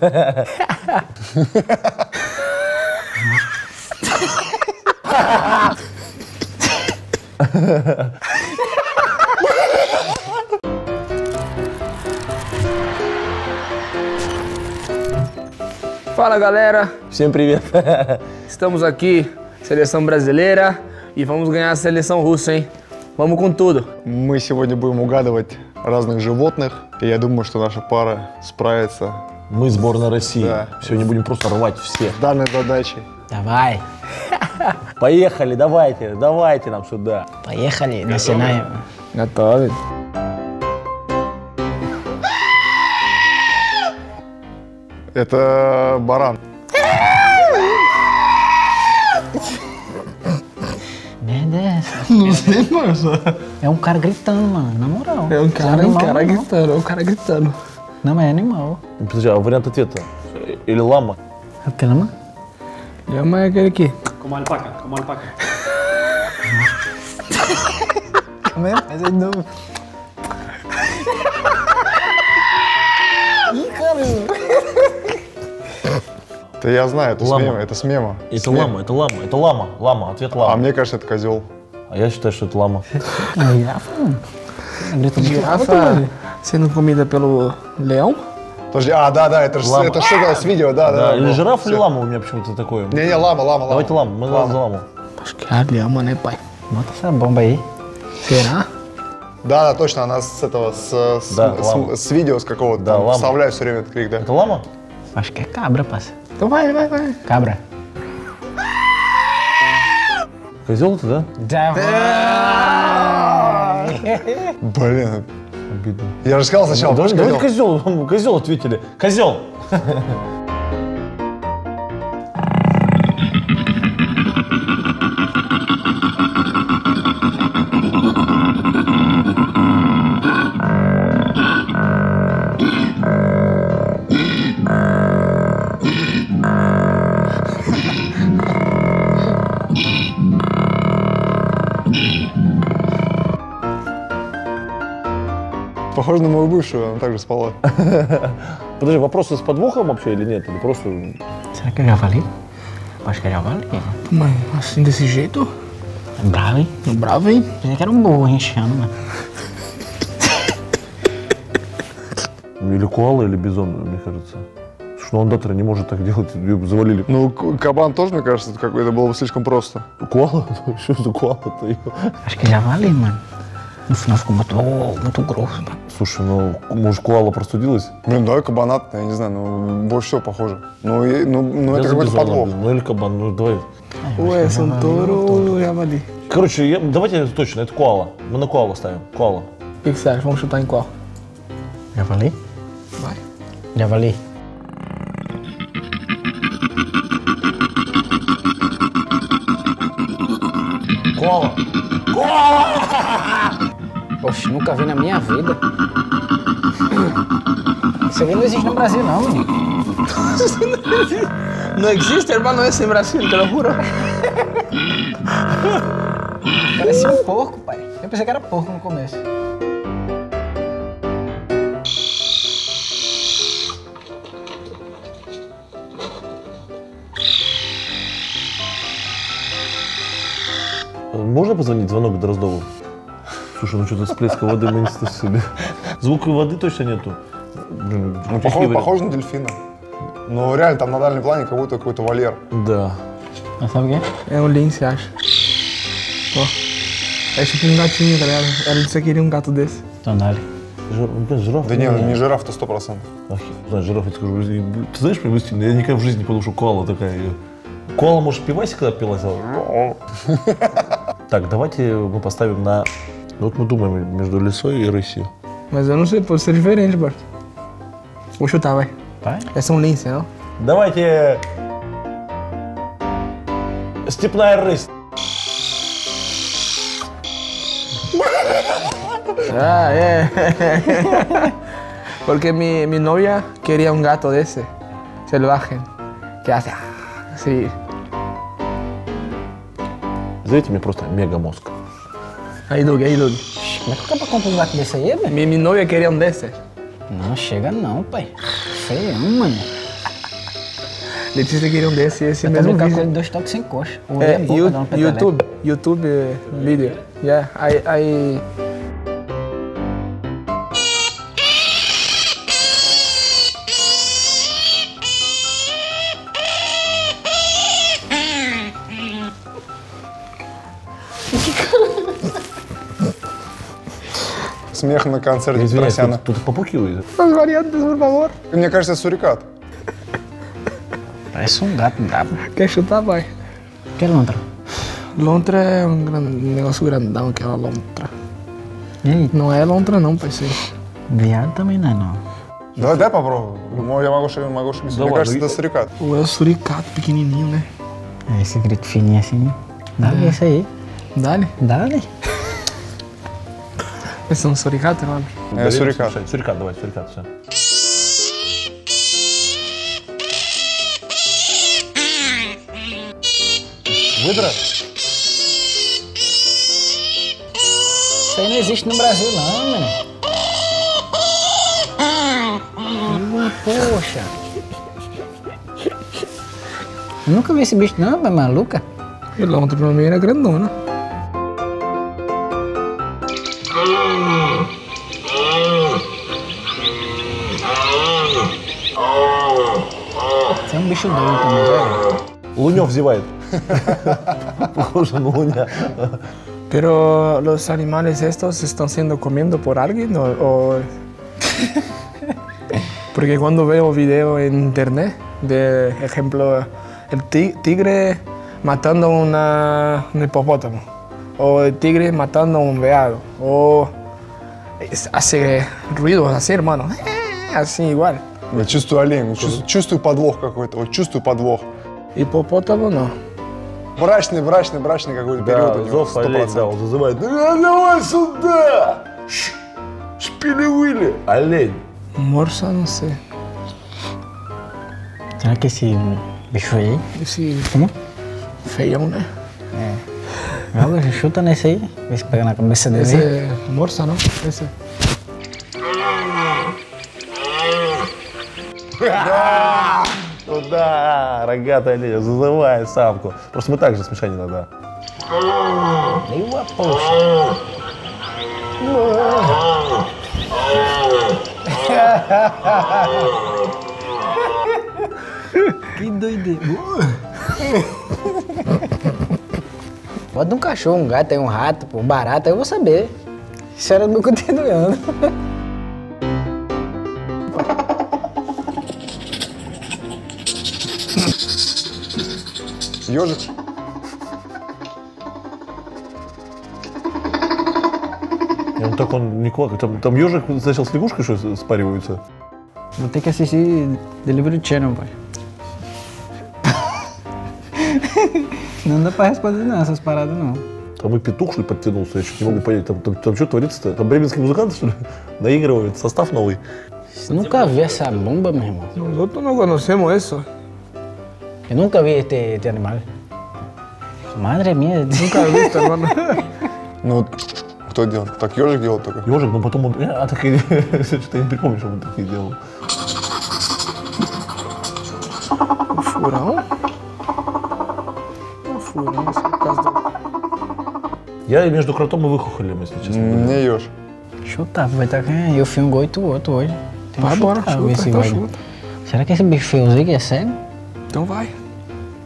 Fala galera, всем привет! Estamos aqui, seleção brasileira, e vamos ganhar a seleção russa, hein? Vamos com tudo! Мы сегодня будем угадывать разных животных, и я думаю, что наша пара справится. Мы сборная России. Да. Сегодня будем просто рвать все. Данной задачей. Давай. Поехали, давайте нам сюда. Поехали, начинаем. Готовы. Это баран. É um cara gritando, mano, na moral. É um cara gritando. Não, mas é animal. Подожди, а вариант ответа? Или лама? Это лама? Лама é aquele aqui. Como alpaca. Mas é novo. Ih, cara. Это я знаю, это смема, это с мема. Это лама, ответ лама. А мне кажется, это козел. А я считаю, что это лама. Гирафа. Sendo comida pelo leão? Подожди, да, это же с видео, да. Или жираф, или лама у меня почему-то такое. Не, лама. Давайте лама, мы за ламу. А, лама, не пай. Вот это бомба и. Фера? Да, точно, она с этого, с видео, с какого-то, вставляю все время этот крик, да. Это лама? Пашка, кабра пас. Давай. Кабра. Козел-то, да? Давай! Блин. Обидно. Я же сказал сначала, даже козел ответили. Козел! Похоже на мою бывшую, она также спала. Подожди, вопросы с подвохом вообще или нет? Или просто... Será que eu já falei? Acho que eu já falei. Mano, assim desse jeito? É bravo, hein? É bravo, hein? Já que era um burro enchendo, mano. Или коала, или бизон, мне кажется. Слушай, ну он до утра не может так делать, ее завалили. Ну, кабан тоже, мне кажется, это было бы слишком просто. Коала? Что за коала-то? Acho que eu já falei, mano. Ну, финанску моту грустно. Слушай, ну, может, коала простудилась? Блин, давай кабанат, я не знаю, ну, больше всего похоже. Ну это какой-то подвох. Ну, или кабан, ну, давай. Ой, Сантору, Ямали. Короче, давайте точно, это коала. Мы на коалу ставим, коала. Пиксаж, vamos chutar em qual? Javali? Vai. Javali. Коала. Коала! Oxe, nunca vi na minha vida. Isso aqui não existe no Brasil, não, menino. Não existe, irmão, não existe no Brasil, te lo juro. Parecia um porco, pai. Eu pensei que era porco no começo. Можно позвонить звонок до Дроздову? Слушай, ну что-то всплеска воды мы не слышали. Звука воды точно нету. Ну, похоже на дельфина. Но реально там на дальнем плане как будто какой-то вольер. Да. А сам где? Это линси, аж. Это типа не гатинья, да? Ela disse que queria um gato desse. Тонали. Жираф? Да нет, не жираф, то 100%. Знаешь, жираф, я скажу, ты знаешь, я никогда в жизни не подумал, что коала такая. Коала, может, пивасик когда пилась? Так, давайте мы поставим на... Вот мы думаем между лисой и рысью. Mas eu não sei, pode ser diferente, Bart. Vou chutar, vai. Vai? Essa é um lince, não? Давайте... Степная рысь. Ah, é. Porque mi novia quería un gato de ese. Selvaje. Que hace... Sí. Знаете, мне просто мега-мозг. Aí, Doug. Mas como é que compra um gato desse aí, velho? Minha noiva queria um desse. Não, chega não, pai. Feio, mano. Letícia queria um desse mesmo vídeo. Eu também com dois toques sem coxa. YouTube video. Yeah, I Смех на концерте Петросяна. Тут попукивает. Мне кажется, сурикат. Parece gato, dá. Quer chutar, vai. Que é lontra? Lontra é negócio grandão, que é uma lontra. Não é lontra não, parceiro. Viado também não é não. Давай попробуем. Я могу ошибиться. Мне кажется, это сурикат. É сурикат pequenininho, né? É esse grito fininho assim. Dá-lhe esse aí. Dá-lhe? Dá-lhe. Esse é сурикат, mano? É сурикат. Сурикат, давай, сурикат, все. Выдра? Isso aí não existe no Brasil, não, mano. Poxa. Eu nunca vi esse bicho, não, mas maluca. E lá ontem pra mim era grandona. Você é um bicho doido também, velho. Лунёв зевает. Похоже на луня. Pero los animales estos están siendo comiendo por alguien o... Porque cuando veo video en internet, de ejemplo, el tigre matando un hipopótamo, o el tigre matando un veado, o hace ruidos así, hermano, así igual. Чувствую олень, чувствую подвох какой-то, чувствую подвох. Hipopótamo no. Брачный какой-то период у него, 100%. Да, он зазывает. Давай сюда! Шпили-выли! Олень. Морса, ну все. Será que esse bicho aí? Esse... Como? Feião, né? É. Olha, chuta nesse aí. Vê se pega na cabeça dele. Esse é morsa, não? Esse. Туда, рогатая леди, зазывает самку. Просто мы так же смешаем иногда. Bota um cachorro, um gato, um rato, um barata, eu vou saber. Isso era do meu cotidiano. Ёжик. Он так он не кладет. Там ёжик сначала с лягушкой что спариваются. Вот так assistir Delivery Channel, pai. Não dá pra responder não, essas paradas não. Там и петух, что ли, подтянулся, я что-то не могу понять. Там что творится-то? Там бременские музыканты, что ли, наигрывают состав новый? Nunca vi essa bomba, meu irmão. Nosotros no conocemos eso. Yo nunca vi este animal. Madre mía. Nunca he visto, hermano. Ну, кто делал? Так ёжик делал только? Ёжик, но потом он... А так и... Что-то я не припомню, что он такие делал. Фурал? Ну, фурал, если каждый... Я между кротом и выхухолем, если честно. Не ёж. Chutar, vai estar ganhando. Eu fui um gol e tu outro hoje. Tem vai embora, chuta. Será que esse bicho feiozinho é cego? Então vai.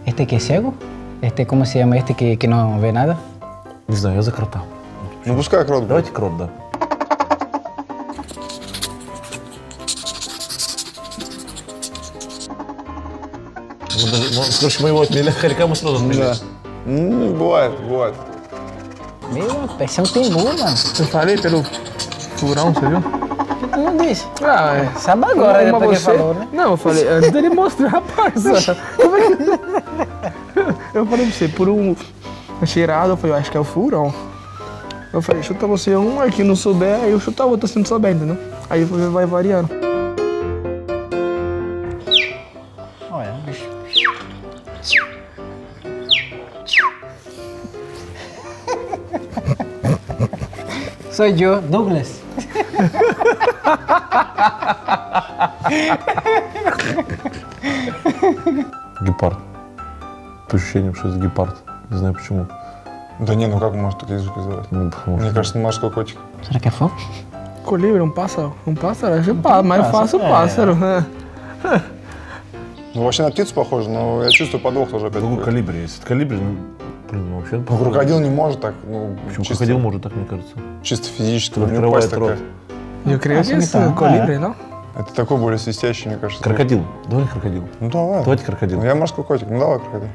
Este aqui é cego? Este, como se chama este que não vê nada? Не знаю, я за крота. Ну пускай крот. Давайте крот, да. Короче, мы его отмели, хорька мы сразу отмели. Бывает. Meu, parece um timbu, mano. Eu falei pelo furão, você viu? O que tu não disse? Ah, é. Sabe agora, né? Porque falou, né? Não, eu falei antes dele mostrar, parça. Eu falei pra você, por um cheirado, eu falei, eu acho que é o furão. Eu falei, chuta você um, aqui não souber, aí eu chuto a outra, assim não souber, entendeu? Aí vai variando. Olha, bicho. Sou eu, Douglas. гепард. По ощущениям, что это гепард. Не знаю почему. Да не, ну как может такие звуки издавать? Ну, мне кажется, морской котик. Será que é fogo? Colibri, um pássaro, acho que mais fácil pássaro. Ну вообще на птицу похоже, но я чувствую подвох тоже опять. Другой колибри есть. Колибри, ну, блин, вообще. Ну, крокодил не может так, ну. Почему чисто... крокодил может так, мне кажется? Чисто физически. Открывает рот. Не крокодил, а колибри, да? Это такой более свистящий, мне кажется. Крокодил. Давай крокодил. Ну давай. Давайте крокодил. Ну, я морской котик, ну давай крокодил.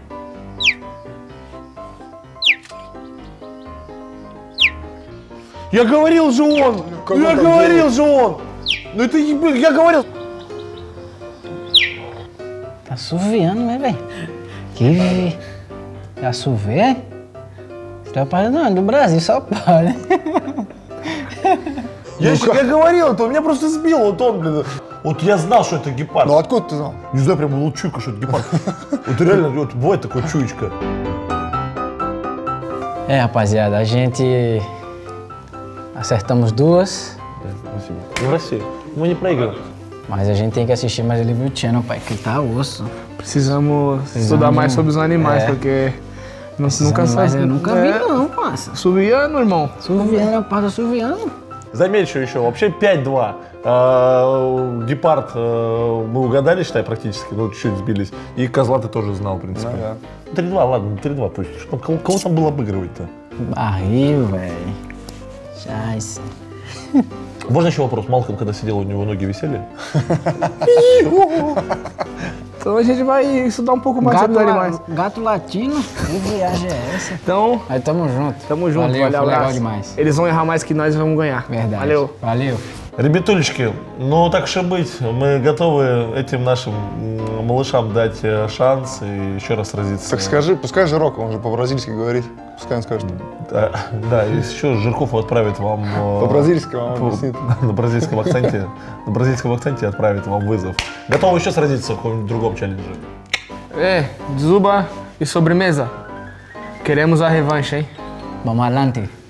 Я говорил же он! Я говорил же он! Ну это я говорил! Tá assoviando, né, velho? Que... Assoviar? Você tá parando, não, do Brasil só para. Я говорил, то меня просто сбил, вот он, блин. Вот я знал, что это гепард. Ну откуда ты знал? Не знаю, прям вот чуйка, что это гепард. Вот реально, вот бывает такое чуечка. É, rapaziada, a gente... Acertamos duas. Спасибо. Ну, Россия, мы не проиграли. Mas a gente tem que assistir mais o Livro Channel, pai, que tá osso. Precisamos estudar mais sobre os animais, porque nunca sabe. Eu nunca vi, não, parça. Suviano, irmão. Suviano, parça, suviano. Замечу еще, вообще 5-2. Гепард мы угадали, считай, практически, но чуть-чуть сбились. И козла ты тоже знал, в принципе. 3-2, ладно, 3-2 пусть. Кого там было обыгрывать-то? Барри, velho. Scheiße. Можно еще вопрос? Малком, когда сидел, у него ноги висели? Então a gente vai estudar pouco mais sobre animais. Gato latino? Que viagem é essa? Então... Aí tamo junto. Tamo junto. Valeu, foi legal demais. Eles vão errar mais que nós e vamos ganhar. Verdade. Valeu. Valeu. Ребятулечки, ну так же быть, мы готовы этим нашим малышам дать шанс и еще раз сразиться. Так скажи, пускай Жирок, он же по-бразильски говорит, пускай он скажет. Да, да, и еще Жирков отправит вам... По-бразильски вам объяснит. На бразильском акценте отправит вам вызов. Готовы еще сразиться в каком-нибудь другом челлендже? Дзюба и sobremesa. Queremos a revanche, hein? Vamos adelante.